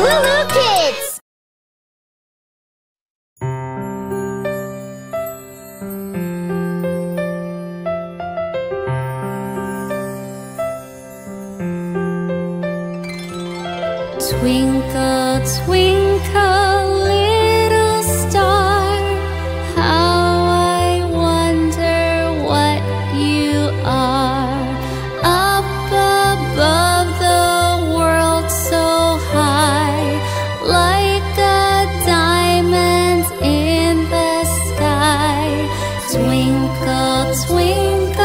Looloo Kids! Twinkle, twinkle, little star, how I wonder what you are. Up above the world so high, like a diamond in the sky. Twinkle, twinkle.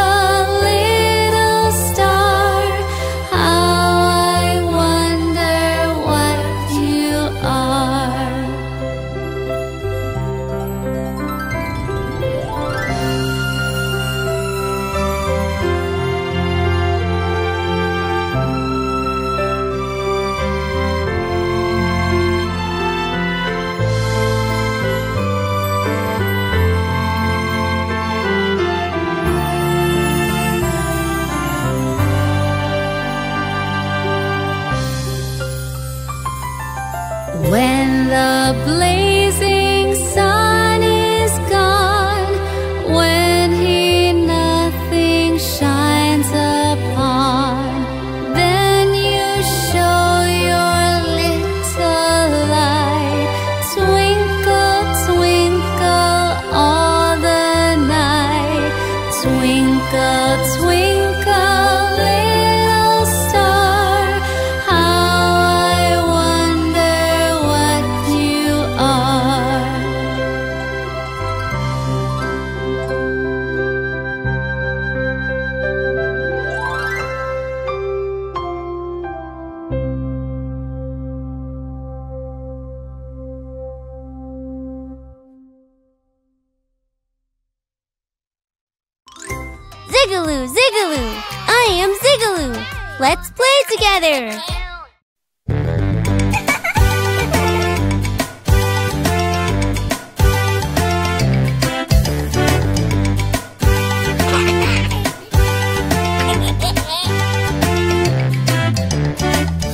When the blazing sun is gone, when he nothing shines upon, then you show your little light. Twinkle, twinkle all the night. Twinkle, twinkle little star, how Zigaloo, Zigaloo, I am Zigaloo. Let's play together.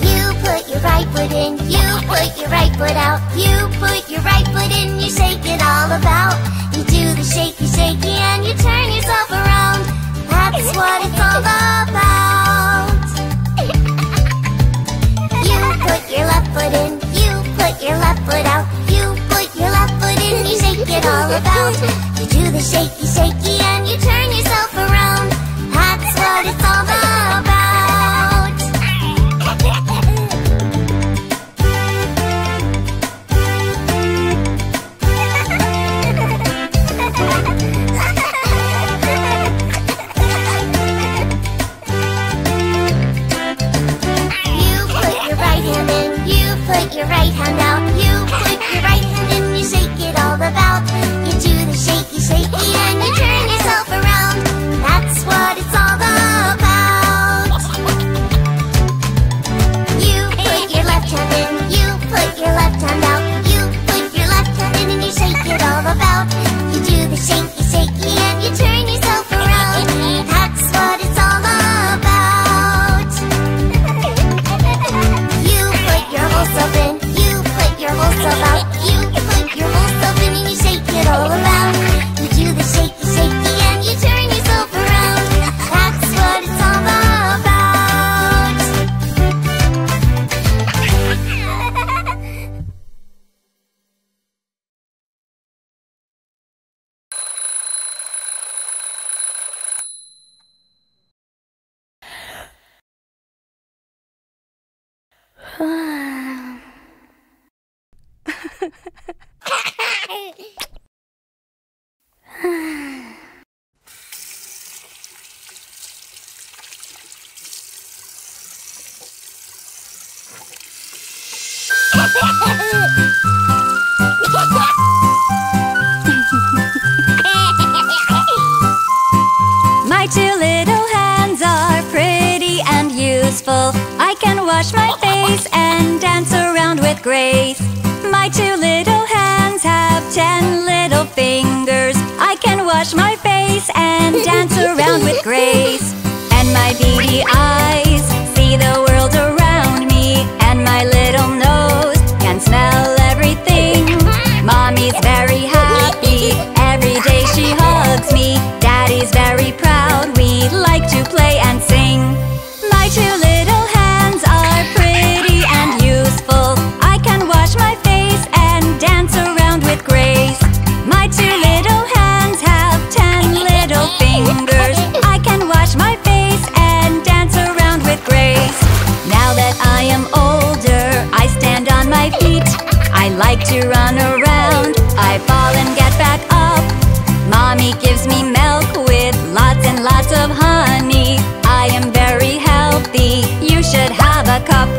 You put your right foot in, you put your right foot out. You put your right foot in, you shake it all about. You do the shaky, shaky, and you turn yourself around. That's what it's all about. You put your left foot in, you put your left foot out. You put your left foot in, you shake it all about. You do the shaky, shaky, and you turn yourself around. That's what it's all about. Put your right hand out, you put your right hand in, you shake it all about. You do the shaky, shaky, and you turn yourself around. That's what it's all about. You put your left hand in, you put your left hand out. You put your left hand in, and you shake it all about. You do the shaky, shaky, and you turn yourself around. That's what it's all about. In. You put your whole self out. You put your whole self in, and you shake it all around. You do the shaky, shaky, and you turn yourself around. That's what it's all about. My two little hands are pretty and useful. I can wash my face and dance around with grace. My two little hands have 10 little fingers. I can wash my face and dance around with grace. And my beady eyes see the world around me. And my little nose like to run around. I fall and get back up. Mommy gives me milk with lots and lots of honey. I am very healthy. You should have a cup.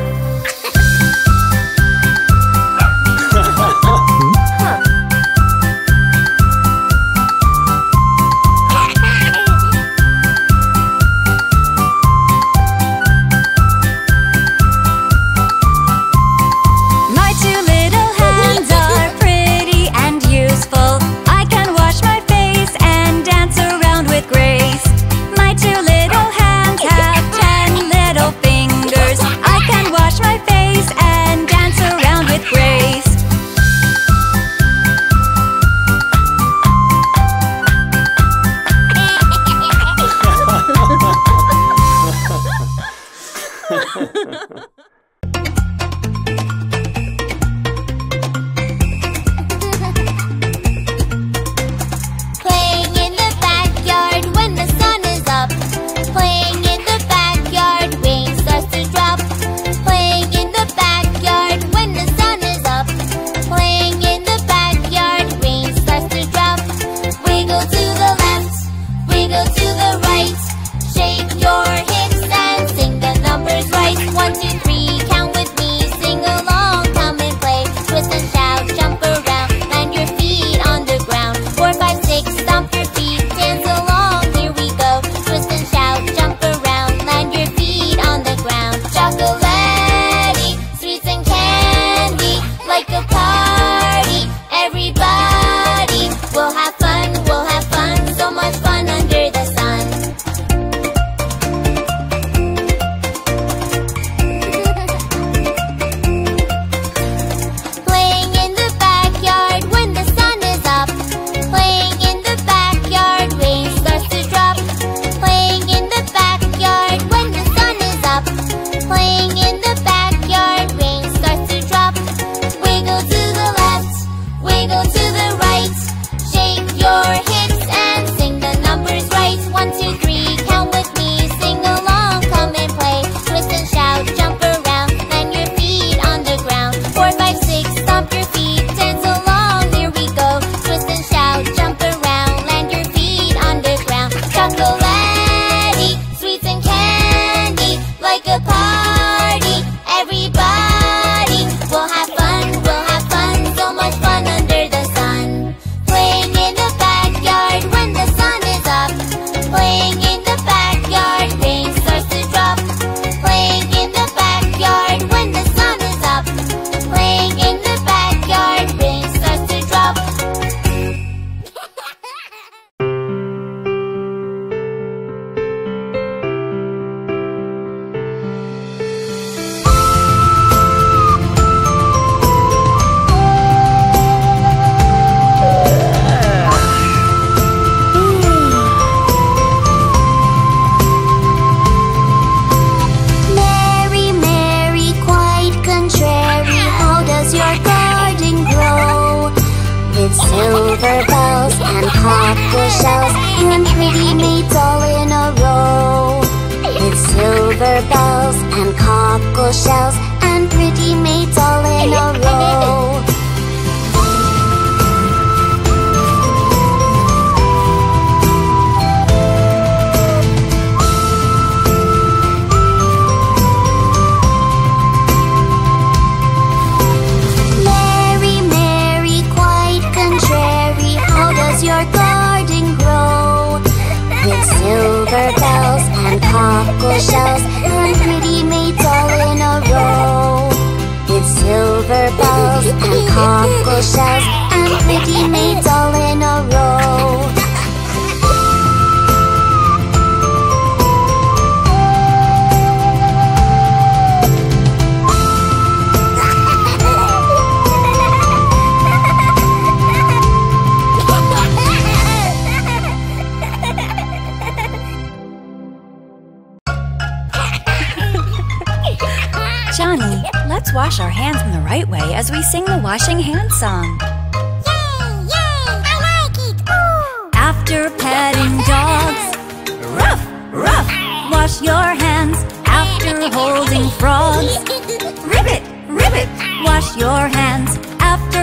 Wash your hands after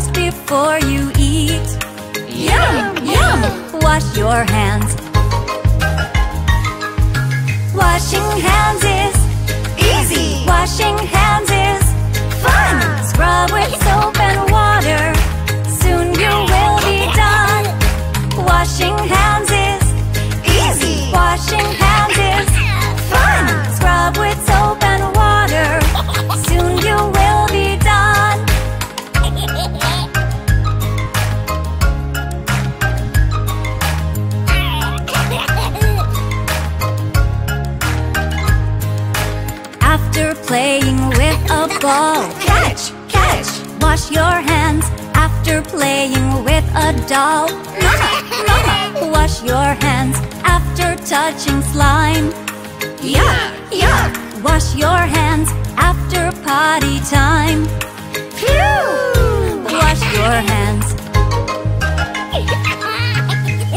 just before you eat. Yum, yum! Wash your hands. Washing hands is easy. Washing hands is fun. Scrub with soap and water. Soon you will be done. Washing hands is easy. Washing hands is fun. Scrub with soap and water. Soon you will be done. After playing with a ball, catch, catch. Wash your hands. After playing with a doll, mama, mama. Wash your hands. After touching slime, yuck, yuck. Wash your hands. After potty time, phew. Wash your hands.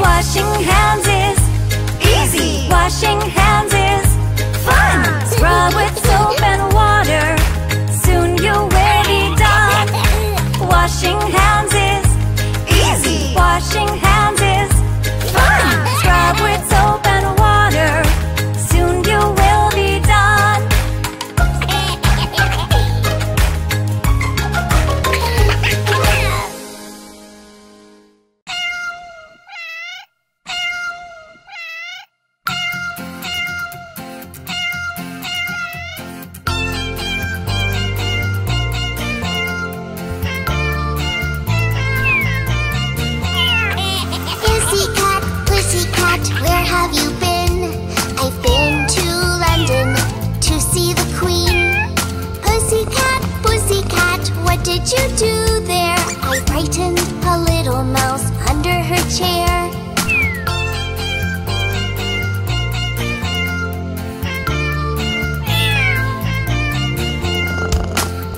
Washing hands is easy. Washing hands is fun. Scrub with soap and water. Soon you will be done. Washing hands is easy. Washing hands is fun. Scrub with soap and water. Soon you will be done. Where have you been? I've been to London to see the Queen. Pussycat, pussycat, what did you do there? I frightened a little mouse under her chair.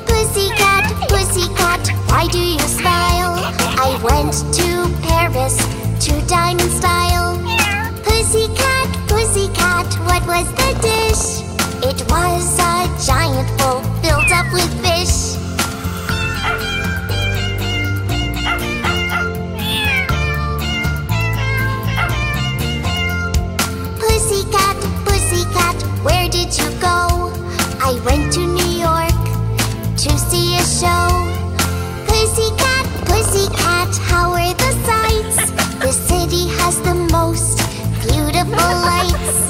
Pussycat, pussycat, why do you smile? I went to Paris to dine in style. Pussycat, pussycat, what was the dish? It was a giant bowl filled up with fish. Pussycat, pussycat, where did you go? I went to New York to see a show. Pussycat, pussycat, how are the sights? The city has the most beautiful lights.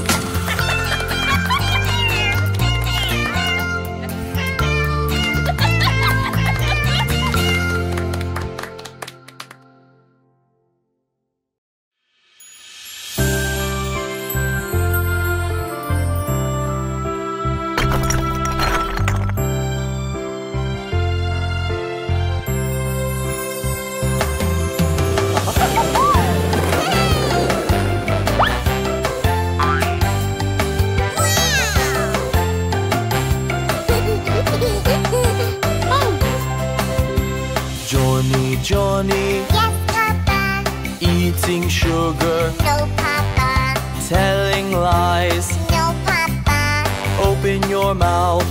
Johnny, yes, Papa. Eating sugar, no, Papa. Telling lies, no, Papa. Open your mouth.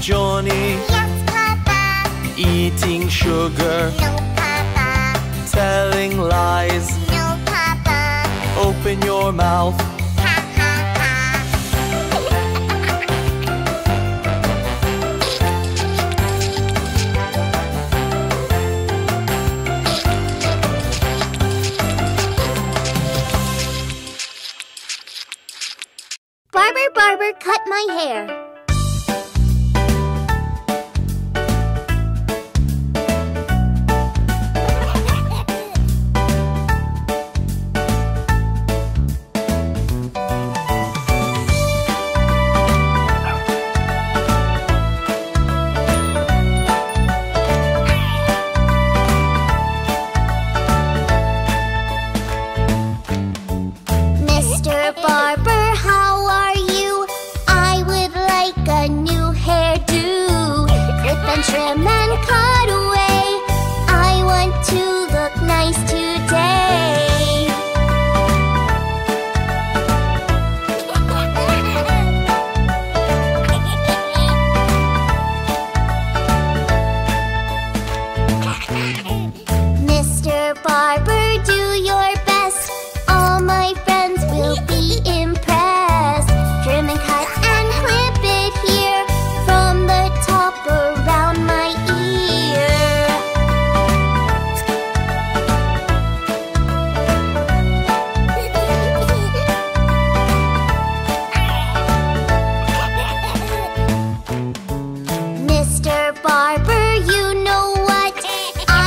Johnny, yes, Papa. Eating sugar, no, Papa. Telling lies, no, Papa. Open your mouth. Barber, barber, cut my hair. hairdo, clip and trim and cut away. I want to look nice today. Mr. Barber, do your best. All my friends will be impressed. Trim and cut and clip it here, from the top around my ear. Mr. Barber, you know what?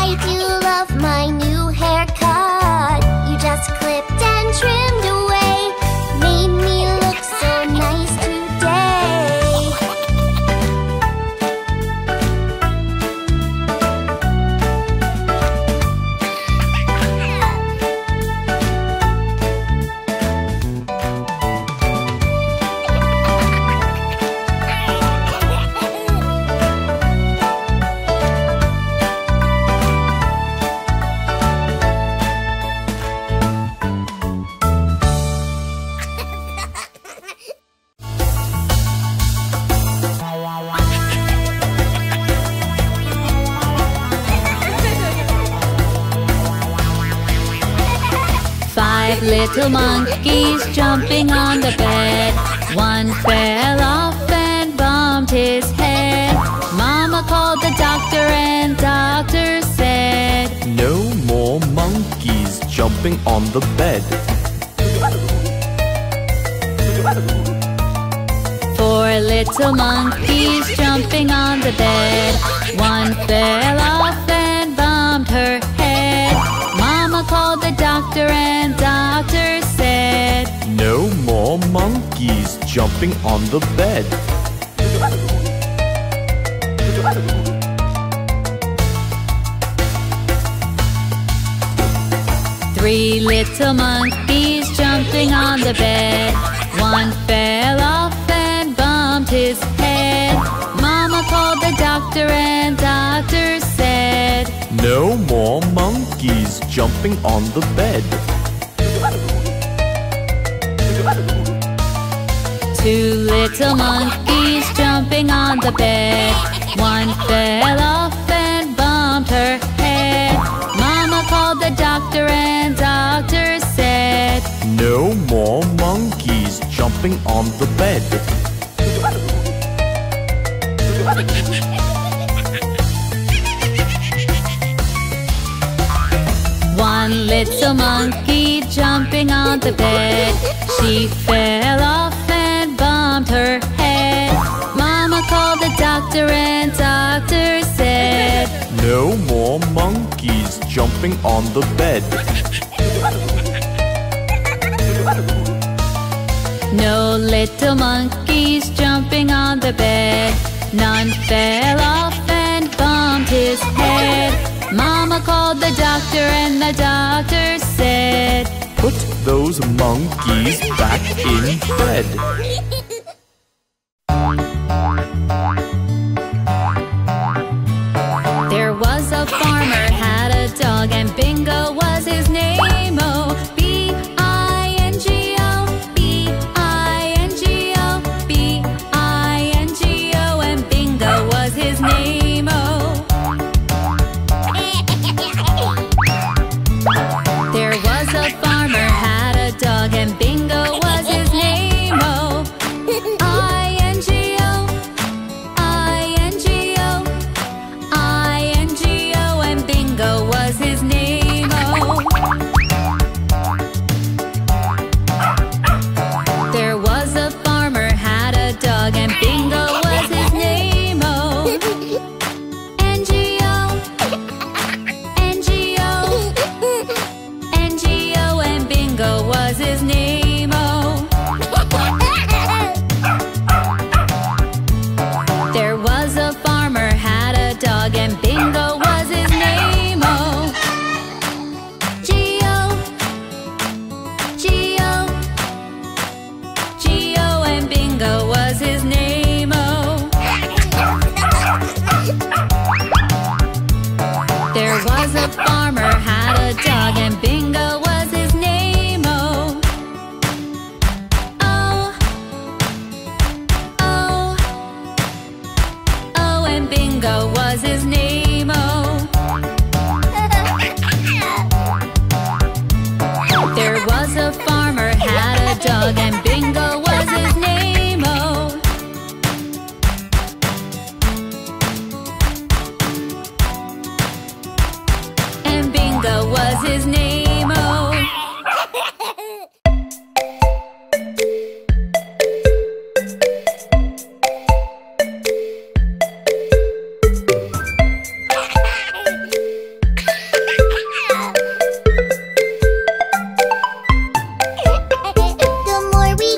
I do love my new haircut. You just clipped and trimmed away, made me look so nice today. Little monkeys jumping on the bed. One fell off and bumped his head. Mama called the doctor and doctor said, no more monkeys jumping on the bed. Four little monkeys jumping on the bed. One fell off and bumped her head. Mama called the doctor and doctor said, no more monkeys jumping on the bed. Three little monkeys jumping on the bed. One fell off and bumped his head. Mama called the doctor and doctor said, no more monkeys jumping on the bed. Two little monkeys jumping on the bed. One fell off and bumped her head. Mama called the doctor and doctor said, no more monkeys jumping on the bed. One little monkey jumping on the bed. She fell off and bumped her head. Mama called the doctor and doctor said, no more monkeys jumping on the bed. No little monkeys jumping on the bed. None fell off and bumped his head. Mama called the doctor and the doctor said, put those monkeys back in bed. There was a farmer had a dog, and Bingo was his name. Oh, B-I-N-G-O, B-I-N-G-O, B-I-N-G-O, and Bingo was his name. Oh. And Bingo was his name, oh. I-N-G-O, I-N-G-O, I-N-G-O, and Bingo was his name. and Bingo was his name-o. There was a farmer had a dog and Bingo was his name-o. And Bingo was his name-o. The more we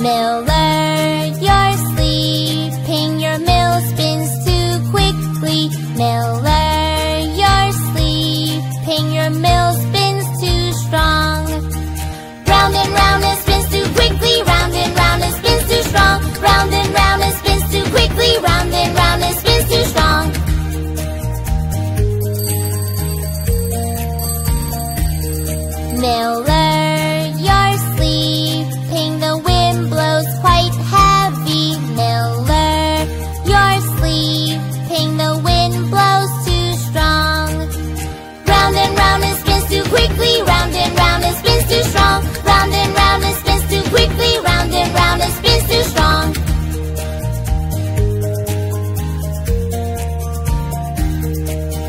Miller, you're sleeping, your mill spins too quickly. Miller, you're sleeping, your mill spins too strong. Round and round it spins too quickly, round and round it spins too strong. Round and round it spins too quickly, round and round it spins too strong. Miller, too strong. Round and round it spins too quickly. Round and round it spins too strong.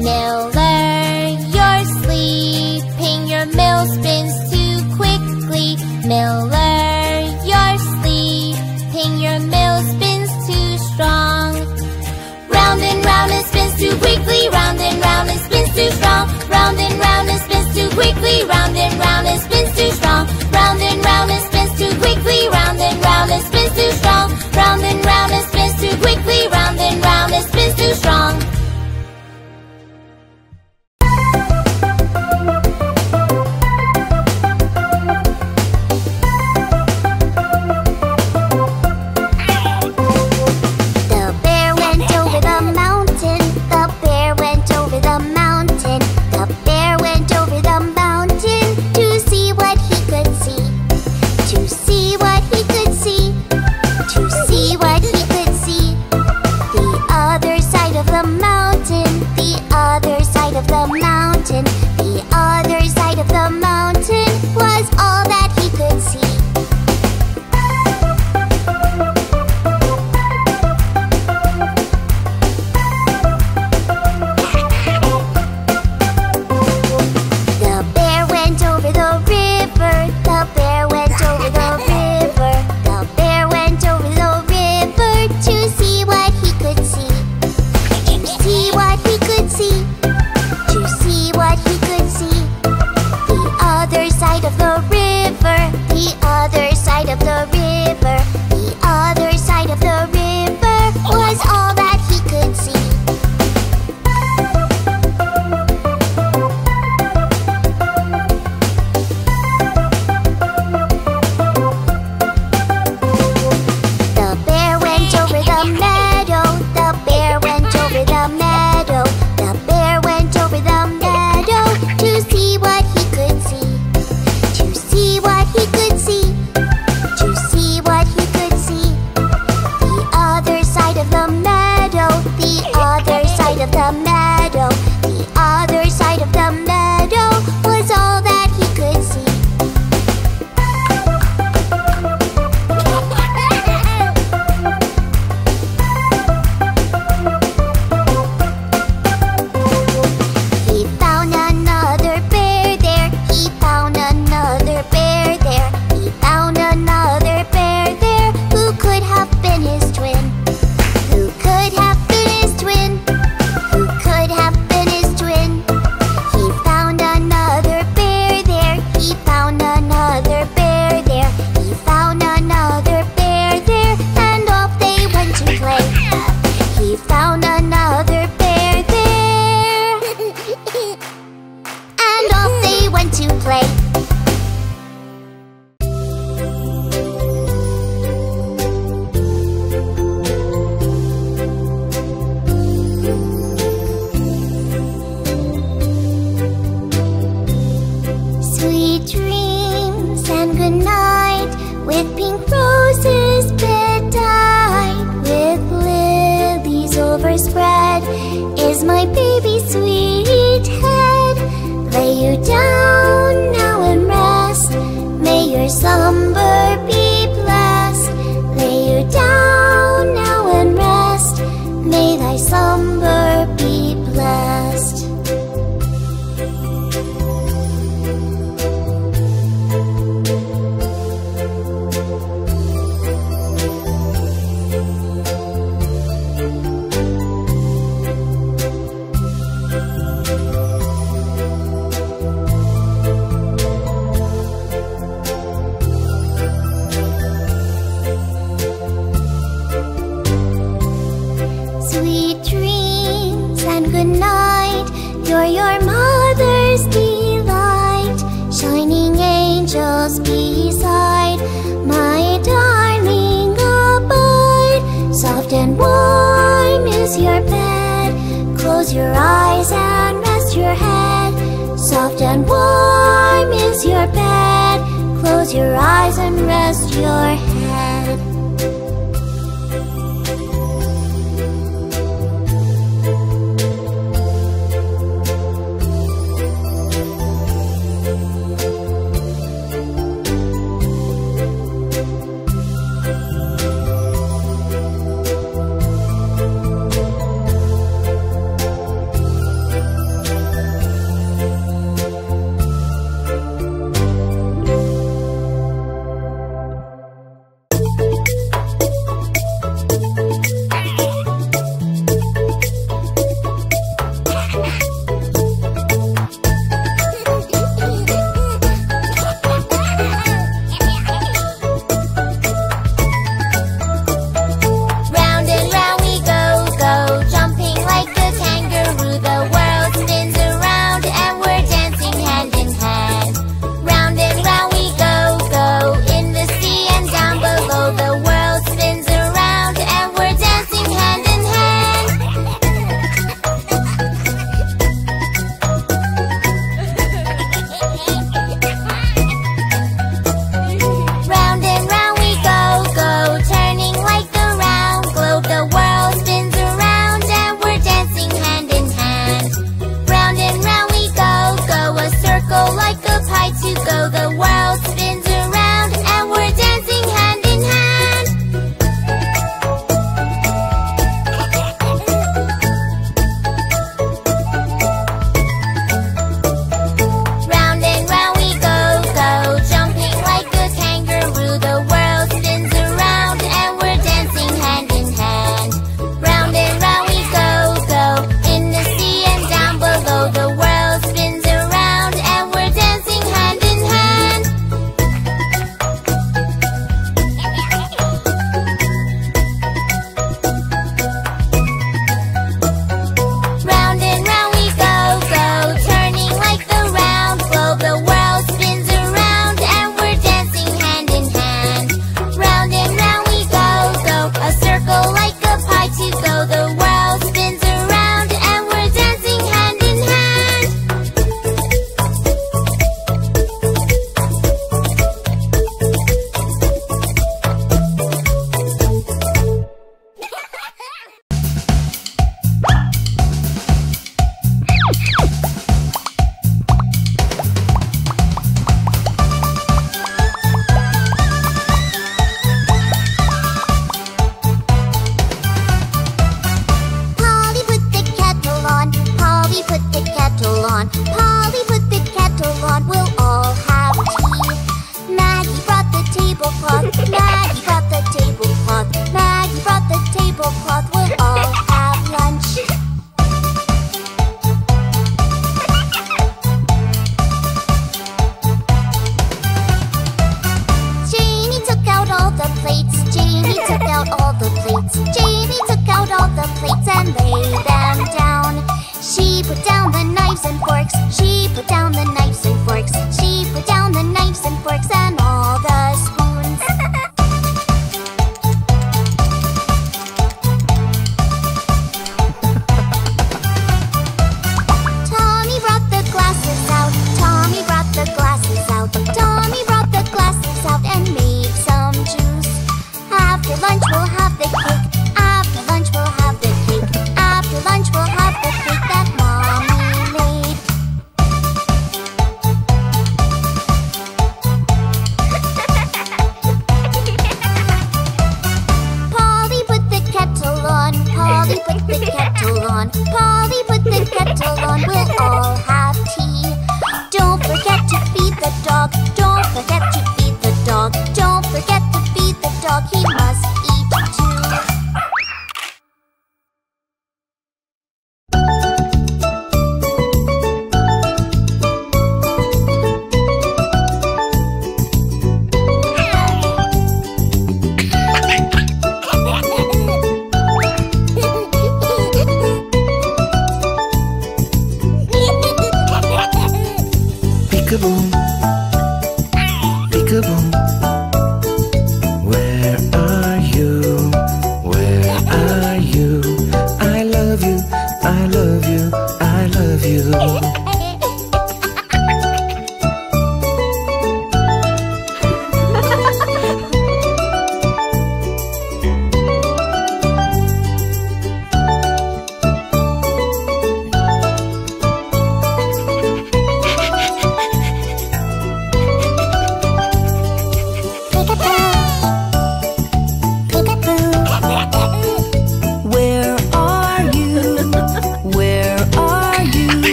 Miller, you're sleeping, your mill spins too quickly. Miller, you're sleeping, your mill spins too strong. Round and round it spins too quickly. Round and round it spins too strong. Round and round it spins too quickly. Round and round it spins too strong. Round and round it spins too quickly. Round and round it spins too strong. Round and round it spins too quickly. Round and round it spins too strong. The bear went over the mountain. The bear went over the mountain. The bear went over the mountain to see what he could see. To see what he could see. To see what he could see. The other side of the mountain. The other side of the mountain. The other side of the mountain was all that he could see. The bear went over the river. The bear went over the river. The bear went over the river to see what he could see. To see what he could see. To see what he could see. The other side of the river. The other side of the river. The other side of the river was all that he could see. The bear went over the meadow. The bear went over the meadow. The bear went over the meadow to see what he could see. To see what he could see. To see what he could see. The other side of the meadow. The other side of the meadow. The other side of the meadow was all that he could see. He found another bear there. He found another bear there. He found another bear there who could have been his twin. Who could have been his twin. Who could You're your mother's delight, shining angels beside. My darling, abide. Soft and warm is your bed. Close your eyes and rest your head. Soft and warm is your bed. Close your eyes and rest your head.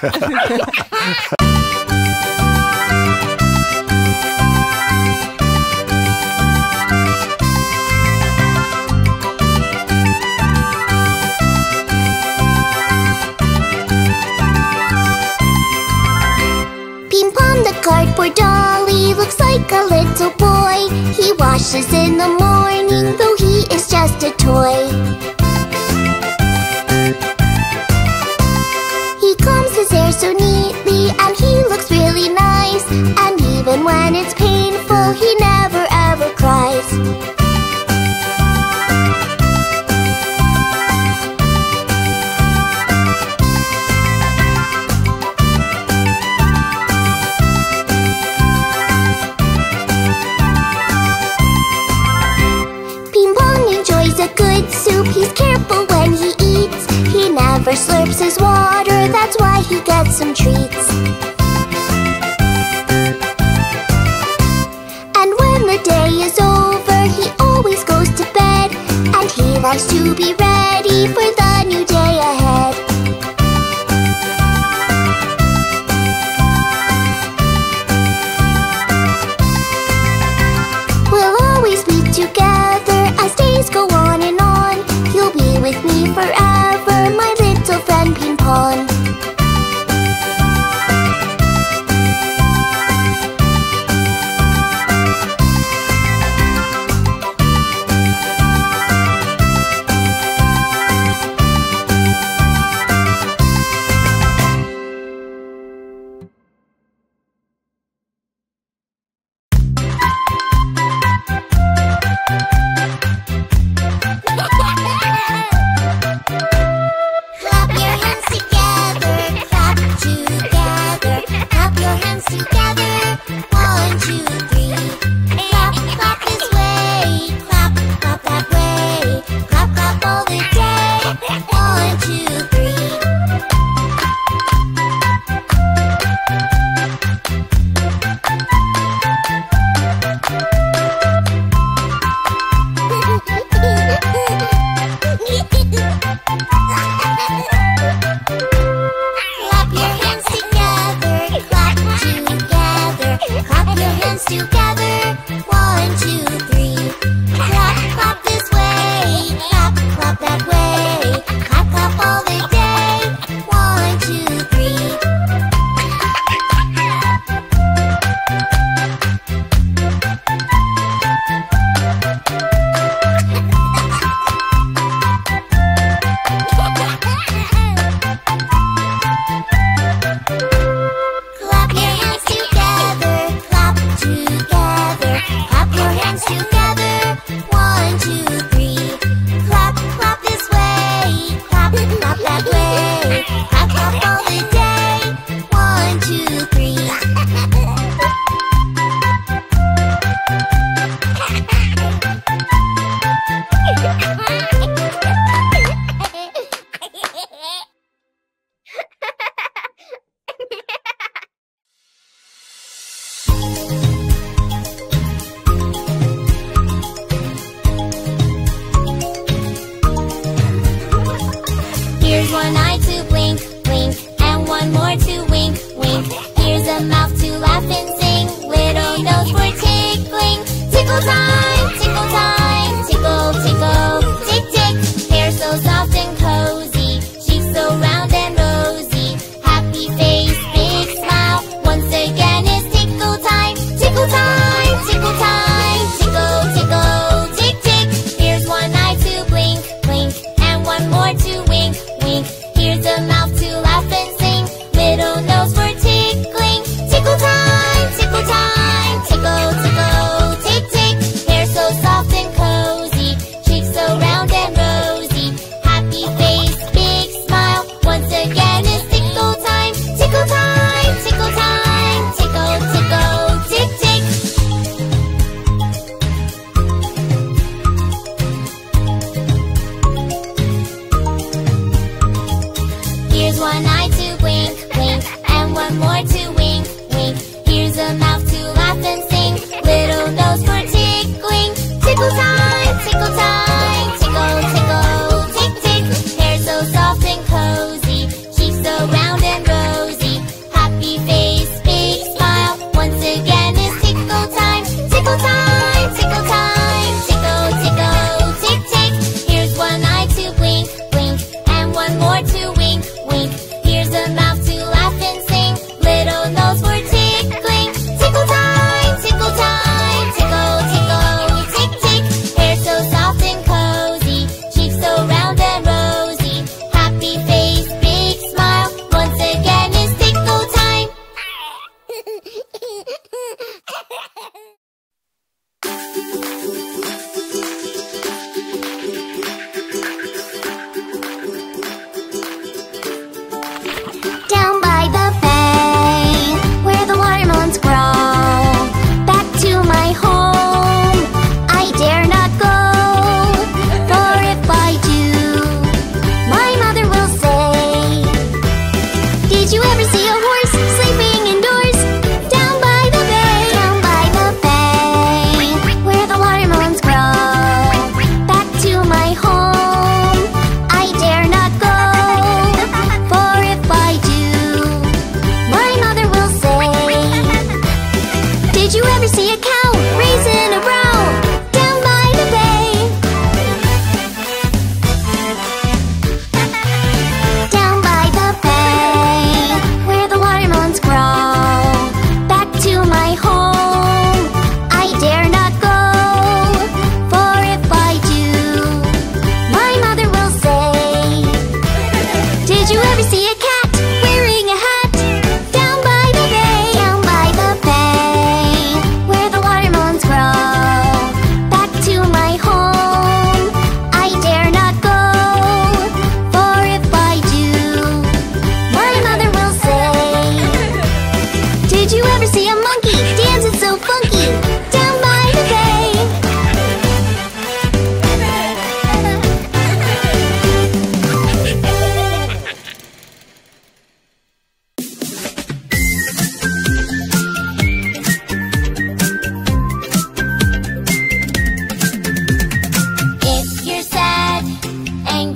Pim Pom the cardboard doll, he looks like a little boy. He washes in the morning, though he is just a toy. So neatly, and he looks really nice. And even when it's painful, he never ever cries. Pim Pom enjoys a good soup. He's careful when he eats. He never slurps his water. That's why he gets some treats. And when the day is over, he always goes to bed. And he likes to be ready for the new day ahead. We'll always be together as days go on. You'll be with me forever, my little friend Pim Pom.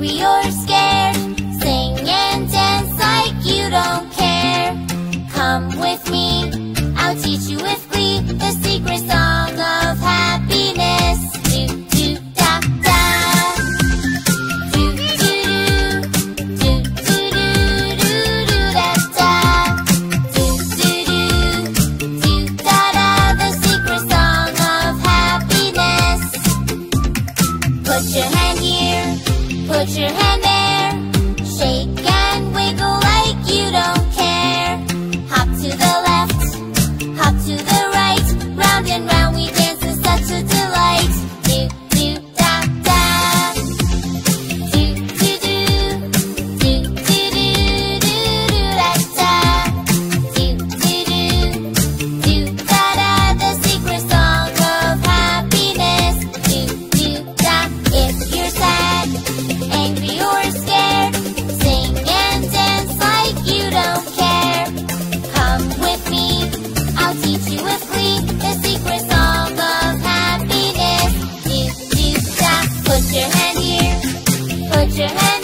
angry or scared, sing and dance like you don't care. Come with me, I'll teach you with glee the secret song of happiness. Do, do, da, da. Do, do, do. Do, do, do, do, do, da, da. Do, do, do. Do, da, da, the secret song of happiness. Put your hand here, put your hand there, shake and wiggle like you don't care. Hop to the left, hop to the right, round and round we dance, it's such a delight. Do, do, da, da. Do, do, do. Do, do, do, do, do, da, da. Do, do, do. Do, da, da, the secret song of happiness. Do, do, da. If you're sad, angry or scared, sing and dance like you don't care. Come with me, I'll teach you with glee the secret song of happiness. Do, do, da. Put your hand here, put your hand